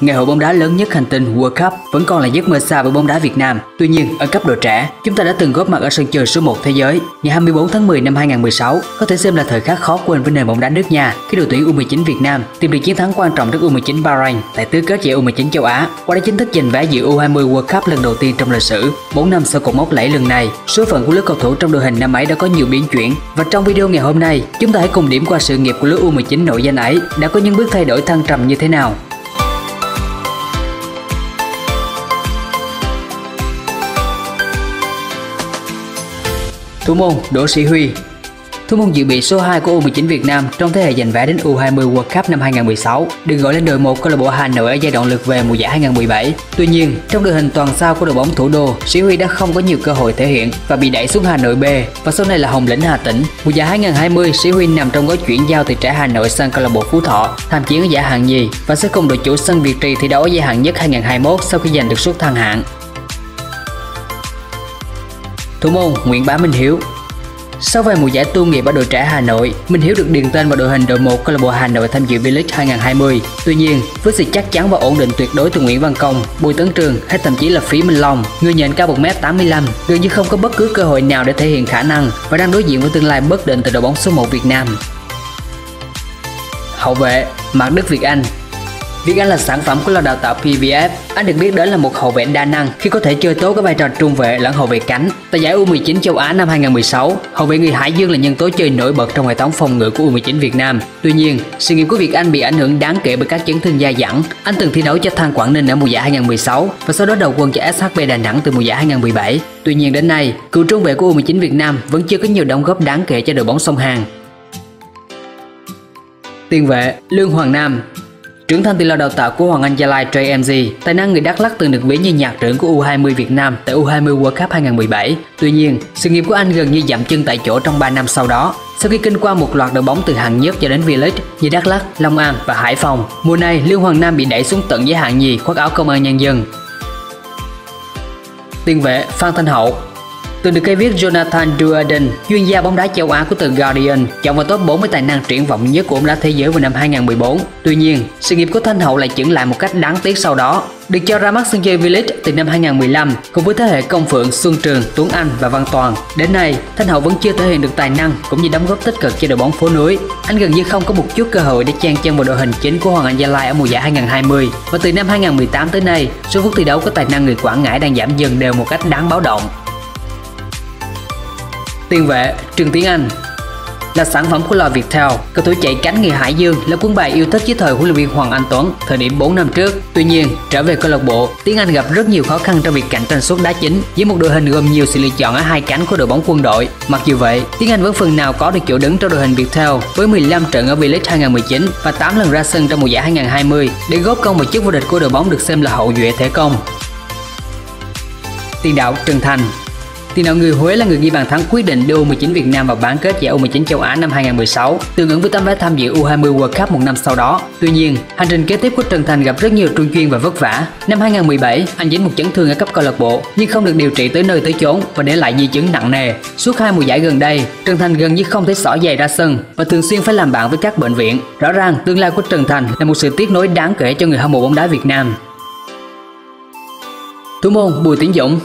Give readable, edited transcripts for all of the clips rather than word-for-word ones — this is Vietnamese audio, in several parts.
Ngày hội bóng đá lớn nhất hành tinh World Cup vẫn còn là giấc mơ xa với bóng đá Việt Nam. Tuy nhiên, ở cấp độ trẻ, chúng ta đã từng góp mặt ở sân chơi số 1 thế giới. Ngày 24 tháng 10 năm 2016 có thể xem là thời khắc khó quên với nền bóng đá nước nhà khi đội tuyển U19 Việt Nam tìm được chiến thắng quan trọng trước U19 Bahrain tại tứ kết giải U19 Châu Á, qua đó chính thức giành vé dự U20 World Cup lần đầu tiên trong lịch sử. 4 năm sau cột mốc lẫy lần này, số phận của lứa cầu thủ trong đội hình năm ấy đã có nhiều biến chuyển, và trong video ngày hôm nay, chúng ta hãy cùng điểm qua sự nghiệp của lứa U19 nội danh ấy đã có những bước thay đổi thăng trầm như thế nào. Thủ môn Đỗ Sĩ Huy. Thủ môn dự bị số 2 của U19 Việt Nam trong thế hệ giành vé đến U20 World Cup năm 2016, được gọi lên đội 1 câu lạc bộ Hà Nội ở giai đoạn lượt về mùa giải 2017. Tuy nhiên, trong đội hình toàn sao của đội bóng thủ đô, Sĩ Huy đã không có nhiều cơ hội thể hiện và bị đẩy xuống Hà Nội B và sau này là Hồng Lĩnh Hà Tĩnh. Mùa giải 2020, Sĩ Huy nằm trong gói chuyển giao từ trẻ Hà Nội sang câu lạc bộ Phú Thọ, tham chiến ở giải hạng nhì và sẽ cùng đội chủ sân Việt Trì thi đấu ở giải hạng nhất 2021 sau khi giành được suất thăng hạng. Thủ môn Nguyễn Bá Minh Hiếu. Sau vài mùa giải tu nghiệp ở đội trẻ Hà Nội, Minh Hiếu được điền tên vào đội hình đội 1 câu lạc bộ Hà Nội tham dự V-League 2020. Tuy nhiên, với sự chắc chắn và ổn định tuyệt đối từ Nguyễn Văn Công, Bùi Tấn Trường hay thậm chí là Phí Minh Long, người nhện cao 1m85 gần như không có bất cứ cơ hội nào để thể hiện khả năng và đang đối diện với tương lai bất định từ đội bóng số 1 Việt Nam. Hậu vệ Mạc Đức Việt Anh. Việt Anh là sản phẩm của lò đào tạo PVF. Anh được biết đến là một hậu vệ đa năng khi có thể chơi tốt các vai trò trung vệ lẫn hậu vệ cánh. Tại giải U19 châu Á năm 2016, hậu vệ người Hải Dương là nhân tố chơi nổi bật trong hệ thống phòng ngự của U19 Việt Nam. Tuy nhiên, sự nghiệp của Việt Anh bị ảnh hưởng đáng kể bởi các chấn thương dai dẳng. Anh từng thi đấu cho Than Quảng Ninh ở mùa giải 2016 và sau đó đầu quân cho SHB Đà Nẵng từ mùa giải 2017. Tuy nhiên đến nay, cựu trung vệ của U19 Việt Nam vẫn chưa có nhiều đóng góp đáng kể cho đội bóng sông Hàn. Tiền vệ Lương Hoàng Nam. Trưởng thành từ lò đào tạo của Hoàng Anh Gia Lai JMG, tài năng người Đắk Lắk từng được ví như nhạc trưởng của U20 Việt Nam tại U20 World Cup 2017. Tuy nhiên, sự nghiệp của anh gần như dậm chân tại chỗ trong 3 năm sau đó. Sau khi kinh qua một loạt đội bóng từ hạng nhất cho đến V-League như Đắk Lắk, Long An và Hải Phòng, mùa này Lương Hoàng Nam bị đẩy xuống tận giới hạng nhì khoác áo Công an Nhân dân. Tiền vệ Phan Thanh Hậu. Từng được cây viết Jonathan Duradin, chuyên gia bóng đá châu Á của tờ Guardian, chọn vào top 40 tài năng triển vọng nhất của bóng đá thế giới vào năm 2014. Tuy nhiên, sự nghiệp của Thanh Hậu lại chững lại một cách đáng tiếc sau đó. Được cho ra mắt sân chơi V-League từ năm 2015 cùng với thế hệ Công Phượng, Xuân Trường, Tuấn Anh và Văn Toàn. Đến nay, Thanh Hậu vẫn chưa thể hiện được tài năng cũng như đóng góp tích cực cho đội bóng phố núi. Anh gần như không có một chút cơ hội để chen chân vào đội hình chính của Hoàng Anh Gia Lai ở mùa giải 2020. Và từ năm 2018 tới nay, số phút thi đấu của tài năng người Quảng Ngãi đang giảm dần đều một cách đáng báo động. Tiền vệ Trương Tiến Anh. Là sản phẩm của lò Viettel, cầu thủ chạy cánh người Hải Dương là quân bài yêu thích với thời huấn luyện viên Hoàng Anh Tuấn thời điểm 4 năm trước. Tuy nhiên, trở về câu lạc bộ, Tiến Anh gặp rất nhiều khó khăn trong việc cạnh tranh suất đá chính với một đội hình gồm nhiều sự lựa chọn ở hai cánh của đội bóng Quân đội. Mặc dù vậy, Tiến Anh vẫn phần nào có được chỗ đứng trong đội hình Viettel với 15 trận ở V-League 2019 và 8 lần ra sân trong mùa giải 2020 để góp công vào chức vô địch của đội bóng được xem là hậu duệ thể công. Tiền đạo Trần Thành. Tiền đạo người Huế là người ghi bàn thắng quyết định đưa U19 Việt Nam vào bán kết giải U19 châu Á năm 2016, tương ứng với tấm vé tham dự U20 World Cup một năm sau đó. Tuy nhiên, hành trình kế tiếp của Trần Thành gặp rất nhiều trung chuyên và vất vả. Năm 2017, anh dính một chấn thương ở cấp câu lạc bộ nhưng không được điều trị tới nơi tới chốn và để lại di chứng nặng nề. Suốt 2 mùa giải gần đây, Trần Thành gần như không thể xỏ giày ra sân và thường xuyên phải làm bạn với các bệnh viện. Rõ ràng, tương lai của Trần Thành là một sự tiếc nối đáng kể cho người hâm mộ bóng đá Việt Nam. Thủ môn Bùi Tiến Dũng.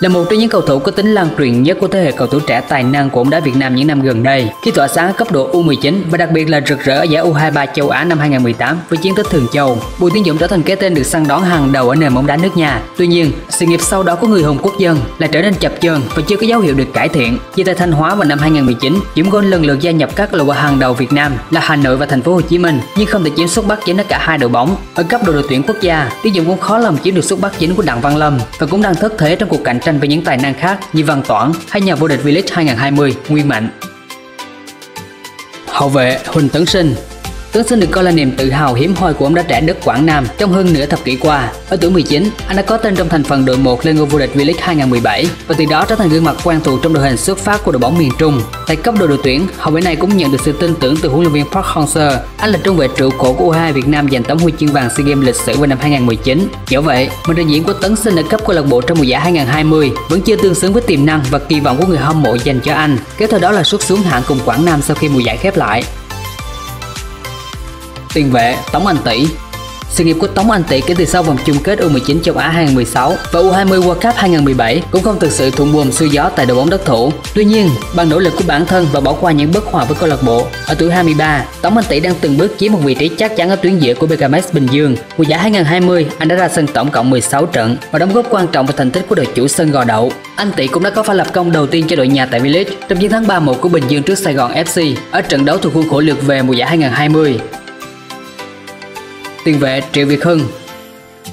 Là một trong những cầu thủ có tính lan truyền nhất của thế hệ cầu thủ trẻ tài năng của bóng đá Việt Nam những năm gần đây, khi tỏa sáng ở cấp độ U19 và đặc biệt là rực rỡ ở giải U23 châu Á năm 2018 với chiến tích Thường Châu, Bùi Tiến Dũng trở thành cái tên được săn đón hàng đầu ở nền bóng đá nước nhà. Tuy nhiên, sự nghiệp sau đó của người hùng quốc dân lại trở nên chập chờn và chưa có dấu hiệu được cải thiện. Khi tại Thanh Hóa vào năm 2019, Dũng Gôn lần lượt gia nhập các câu lạc bộ hàng đầu Việt Nam là Hà Nội và Thành phố Hồ Chí Minh nhưng không thể chiếm suất bắt chính ở cả hai đội bóng. Ở cấp độ đội tuyển quốc gia, Tiến Dũng cũng khó lòng chiếm được suất bắt chính của Đặng Văn Lâm và cũng đang thất thế trong cuộc cạnh tranh với những tài năng khác như Văn Toản hay nhà vô địch V-League 2020 Nguyên Mạnh. Hậu vệ Huỳnh Tấn Sinh. Tấn Sinh được coi là niềm tự hào hiếm hoi của bóng đá trẻ đất Quảng Nam trong hơn nửa thập kỷ qua. Ở tuổi 19, anh đã có tên trong thành phần đội 1 lên ngôi vô địch V-League 2017 và từ đó trở thành gương mặt quen thuộc trong đội hình xuất phát của đội bóng miền Trung. Tại cấp độ đội tuyển, hậu vệ này cũng nhận được sự tin tưởng từ huấn luyện viên Park Hang-seo. Anh là trung vệ trụ cột của U23 Việt Nam giành tấm huy chương vàng SEA Games lịch sử vào năm 2019. Dẫu vậy, màn trình diễn của Tấn Sinh ở cấp câu lạc bộ trong mùa giải 2020 vẫn chưa tương xứng với tiềm năng và kỳ vọng của người hâm mộ dành cho anh. Kéo theo đó là suất xuống hạng cùng Quảng Nam sau khi mùa giải khép lại. Tiền vệ Tống Anh Tỷ. Sự nghiệp của Tống Anh Tỷ kể từ sau vòng chung kết U19 châu Á 2016 và U20 World Cup 2017 cũng không thực sự thuận buồm xuôi gió tại đội bóng đất thủ. Tuy nhiên, bằng nỗ lực của bản thân và bỏ qua những bất hòa với câu lạc bộ, ở tuổi 23, Tống Anh Tỷ đang từng bước chiếm một vị trí chắc chắn ở tuyến giữa của BKMX Bình Dương. Mùa giải 2020, anh đã ra sân tổng cộng 16 trận và đóng góp quan trọng vào thành tích của đội chủ sân Gò Đậu. Anh Tỷ cũng đã có pha lập công đầu tiên cho đội nhà tại V-League trong chiến thắng 3-1 của Bình Dương trước Sài Gòn FC ở trận đấu thuộc khuôn khổ lượt về mùa giải 2020. Tiền vệ Triệu Việt Hưng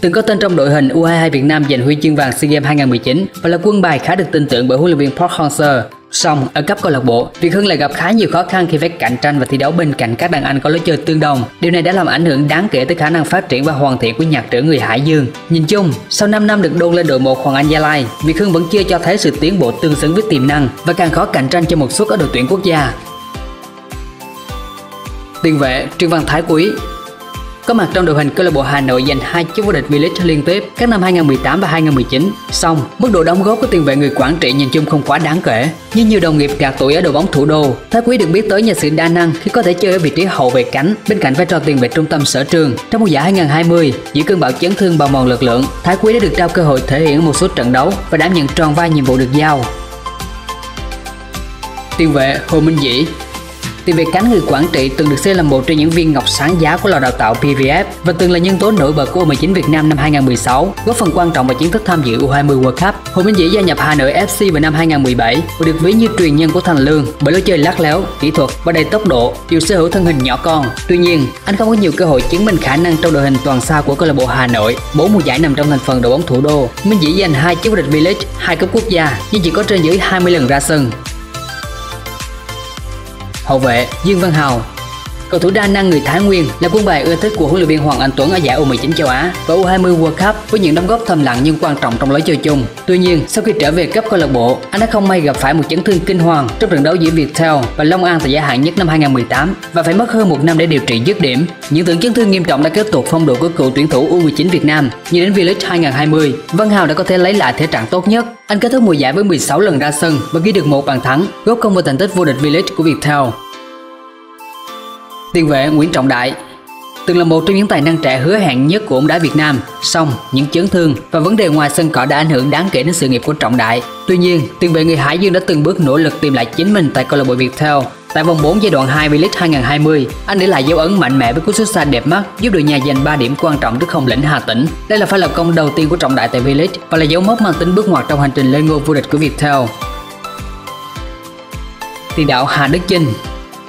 từng có tên trong đội hình U22 Việt Nam giành huy chương vàng SEA Games 2019 và là quân bài khá được tin tưởng bởi huấn luyện viên Park Hang-seo. Song ở cấp câu lạc bộ, Việt Hưng lại gặp khá nhiều khó khăn khi phải cạnh tranh và thi đấu bên cạnh các đàn anh có lối chơi tương đồng. Điều này đã làm ảnh hưởng đáng kể tới khả năng phát triển và hoàn thiện của nhạc trưởng người Hải Dương. Nhìn chung, sau 5 năm được đôn lên đội 1 Hoàng Anh Gia Lai, Việt Hưng vẫn chưa cho thấy sự tiến bộ tương xứng với tiềm năng và càng khó cạnh tranh cho một suất ở đội tuyển quốc gia. Tiền vệ Trương Văn Thái Quý có mặt trong đội hình câu lạc bộ Hà Nội giành 2 chức vô địch V-League liên tiếp các năm 2018 và 2019. Song, mức độ đóng góp của tiền vệ người Quảng Trị nhìn chung không quá đáng kể. Như nhiều đồng nghiệp gạt tuổi ở đội bóng thủ đô, Thái Quý được biết tới nhờ sự đa năng khi có thể chơi ở vị trí hậu vệ cánh bên cạnh vai trò tiền vệ trung tâm sở trường. Trong mùa giải 2020, giữa cơn bão chấn thương bào mòn lực lượng, Thái Quý đã được trao cơ hội thể hiện một số trận đấu và đảm nhận tròn vai nhiệm vụ được giao. Tiền vệ Hồ Minh Dĩ, tiền vệ cánh người Quảng Trị từng được xem là một trong những viên ngọc sáng giá của lò đào tạo PVF và từng là nhân tố nổi bật của U19 Việt Nam năm 2016, góp phần quan trọng vào chiến tích tham dự U20 World Cup. Hồ Minh Dĩ gia nhập Hà Nội FC vào năm 2017 và được ví như truyền nhân của Thành Lương bởi lối chơi lát léo, kỹ thuật và đầy tốc độ, dù sở hữu thân hình nhỏ con. Tuy nhiên, anh không có nhiều cơ hội chứng minh khả năng trong đội hình toàn sao của câu lạc bộ Hà Nội. 4 mùa giải nằm trong thành phần đội bóng thủ đô, Minh Dĩ giành 2 chức vô địch V-League, 2 cúp quốc gia nhưng chỉ có trên dưới 20 lần ra sân. Hậu vệ Dương Văn Hào, cầu thủ đa năng người Thái Nguyên, là quân bài ưa thích của huấn luyện viên Hoàng Anh Tuấn ở giải U19 châu Á và U20 World Cup với những đóng góp thầm lặng nhưng quan trọng trong lối chơi chung. Tuy nhiên, sau khi trở về cấp câu lạc bộ, anh đã không may gặp phải một chấn thương kinh hoàng trong trận đấu giữa Viettel và Long An tại giải hạng nhất năm 2018 và phải mất hơn một năm để điều trị dứt điểm. Những tưởng chấn thương nghiêm trọng đã kết tục phong độ của cựu tuyển thủ U19 Việt Nam, nhưng đến V-League 2020, Văn Hào đã có thể lấy lại thể trạng tốt nhất. Anh kết thúc mùa giải với 16 lần ra sân và ghi được 1 bàn thắng, góp công vào thành tích vô địch V-League của Viettel. Tiền vệ Nguyễn Trọng Đại từng là một trong những tài năng trẻ hứa hẹn nhất của bóng đá Việt Nam, song những chấn thương và vấn đề ngoài sân cỏ đã ảnh hưởng đáng kể đến sự nghiệp của Trọng Đại. Tuy nhiên, tiền vệ người Hải Dương đã từng bước nỗ lực tìm lại chính mình tại câu lạc bộ Viettel. Tại vòng 4 giai đoạn 2 V-League 2020, anh để lại dấu ấn mạnh mẽ với cú sút xa đẹp mắt giúp đội nhà giành 3 điểm quan trọng trước Hồng Lĩnh Hà Tĩnh. Đây là pha lập công đầu tiên của Trọng Đại tại V-League và là dấu mốc mang tính bước ngoặt trong hành trình lên ngôi vô địch của Viettel. Tiền đạo Hà Đức Chinh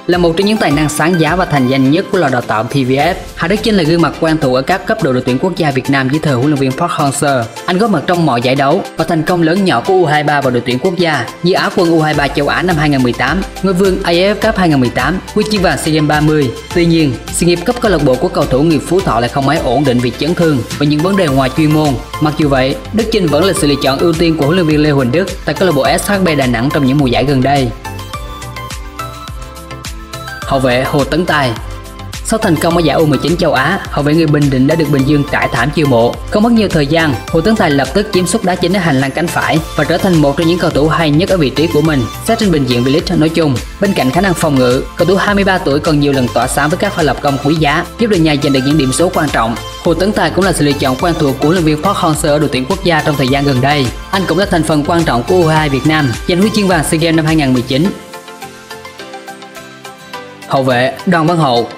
là một trong những tài năng sáng giá và thành danh nhất của lò đào tạo PVF. Hà Đức Chinh là gương mặt quen thuộc ở các cấp độ đội tuyển quốc gia Việt Nam dưới thời huấn luyện viên Park Hang-seo. Anh góp mặt trong mọi giải đấu và thành công lớn nhỏ của U23 và đội tuyển quốc gia như Á quân U23 châu Á năm 2018, ngôi vương AFF Cup 2018, huy chương vàng SEA Games 30. Tuy nhiên, sự nghiệp cấp câu lạc bộ của cầu thủ người Phú Thọ lại không mấy ổn định vì chấn thương và những vấn đề ngoài chuyên môn. Mặc dù vậy, Đức Chinh vẫn là sự lựa chọn ưu tiên của huấn luyện viên Lê Huỳnh Đức tại câu lạc bộ SHB Đà Nẵng trong những mùa giải gần đây. Hậu vệ Hồ Tấn Tài. Sau thành công ở giải U19 châu Á, hậu vệ người Bình Định đã được Bình Dương trải thảm chiêu mộ. Không mất nhiều thời gian, Hồ Tấn Tài lập tức chiếm suất đá chính ở hành lang cánh phải và trở thành một trong những cầu thủ hay nhất ở vị trí của mình, xét trên bình diện V-League nói chung. Bên cạnh khả năng phòng ngự, cầu thủ 23 tuổi còn nhiều lần tỏa sáng với các pha lập công quý giá, giúp đội nhà giành được những điểm số quan trọng. Hồ Tấn Tài cũng là sự lựa chọn quen thuộc của huấn luyện viên Park Hang-seo ở đội tuyển quốc gia trong thời gian gần đây. Anh cũng là thành phần quan trọng của U22 Việt Nam, giành huy chương vàng SEA Games năm 2019. Hậu vệ Đoàn Văn Hậu.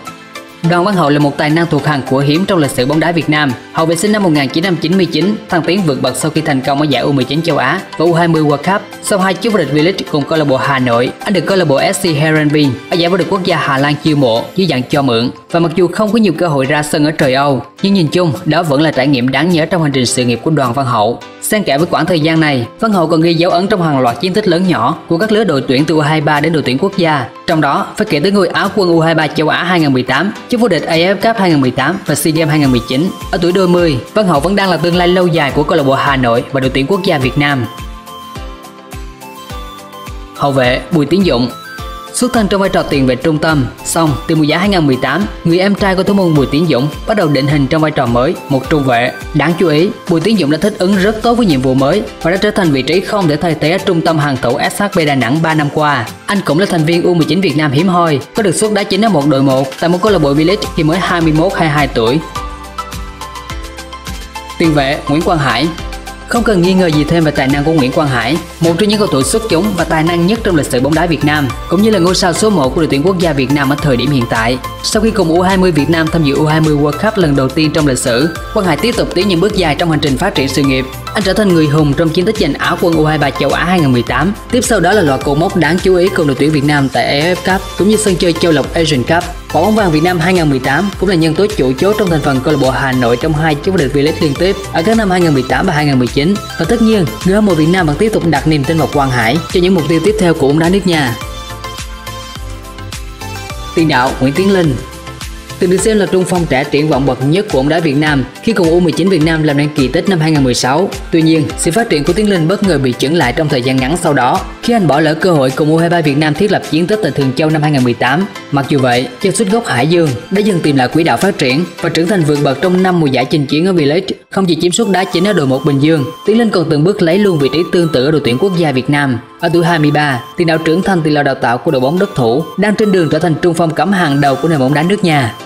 Đoàn Văn Hậu là một tài năng thuộc hàng của hiếm trong lịch sử bóng đá Việt Nam. Hậu vệ sinh năm 1999, thăng tiến vượt bậc sau khi thành công ở giải U19 châu Á và U20 World Cup. Sau 2 chức vô địch V-League cùng câu lạc bộ Hà Nội, anh được câu lạc bộ SC Heerenveen ở giải vô địch quốc gia Hà Lan chiêu mộ dưới dạng cho mượn. Và mặc dù không có nhiều cơ hội ra sân ở trời Âu, nhưng nhìn chung đó vẫn là trải nghiệm đáng nhớ trong hành trình sự nghiệp của Đoàn Văn Hậu. Xen kẽ với quãng thời gian này, Văn Hậu còn ghi dấu ấn trong hàng loạt chiến tích lớn nhỏ của các lứa đội tuyển từ U23 đến đội tuyển quốc gia. Trong đó, phải kể tới ngôi Á quân U23 châu Á 2018, chức vô địch AFF Cup 2018 và SEA Games 2019. Ở tuổi đôi mươi, Văn Hậu vẫn đang là tương lai lâu dài của câu lạc bộ Hà Nội và đội tuyển quốc gia Việt Nam. Hậu vệ Bùi Tiến Dũng xuất thân trong vai trò tiền vệ trung tâm, song từ mùa giải 2018, người em trai của thủ môn Bùi Tiến Dũng bắt đầu định hình trong vai trò mới, một trung vệ. Đáng chú ý, Bùi Tiến Dũng đã thích ứng rất tốt với nhiệm vụ mới và đã trở thành vị trí không thể thay thế ở trung tâm hàng thủ SHB Đà Nẵng 3 năm qua. Anh cũng là thành viên U19 Việt Nam hiếm hoi có được suất đá chính ở một đội một tại một câu lạc bộ V-League khi mới 21-22 tuổi. Tiền vệ Nguyễn Quang Hải. Không cần nghi ngờ gì thêm về tài năng của Nguyễn Quang Hải, một trong những cầu thủ xuất chúng và tài năng nhất trong lịch sử bóng đá Việt Nam, cũng như là ngôi sao số 1 của đội tuyển quốc gia Việt Nam ở thời điểm hiện tại. Sau khi cùng U20 Việt Nam tham dự U20 World Cup lần đầu tiên trong lịch sử, Quang Hải tiếp tục tiến những bước dài trong hành trình phát triển sự nghiệp. Anh trở thành người hùng trong chiến tích giành Á quân U23 Châu Á 2018. Tiếp sau đó là loạt cột mốc đáng chú ý cùng đội tuyển Việt Nam tại AFF Cup cũng như sân chơi Châu Lộc Asian Cup. Quả bóng vàng Việt Nam 2018 cũng là nhân tố chủ chốt trong thành phần câu lạc bộ Hà Nội trong hai chức vô địch V-League liên tiếp ở các năm 2018 và 2019. Và tất nhiên, người hâm mộ Việt Nam vẫn tiếp tục đặt niềm tin vào Quang Hải cho những mục tiêu tiếp theo của bóng đá nước nhà. Tiền đạo Nguyễn Tiến Linh. Từng được xem là trung phong trẻ triển vọng bậc nhất của bóng đá Việt Nam khi cùng U19 Việt Nam làm nên kỳ tích năm 2016. Tuy nhiên, sự phát triển của Tiến Linh bất ngờ bị chững lại trong thời gian ngắn sau đó khi anh bỏ lỡ cơ hội cùng U23 Việt Nam thiết lập chiến tích tại Thường Châu năm 2018. Mặc dù vậy, chân sút gốc Hải Dương đã dần tìm lại quỹ đạo phát triển và trưởng thành vượt bậc trong 5 mùa giải chinh chiến ở V-League. Không chỉ chiếm suất đá chính ở đội 1 Bình Dương, Tiến Linh còn từng bước lấy luôn vị trí tương tự ở đội tuyển quốc gia Việt Nam. Ở tuổi 23, tiền đạo trưởng thành từ lò đào tạo của đội bóng đất thủ, đang trên đường trở thành trung phong cắm hàng đầu của nền bóng đá nước nhà.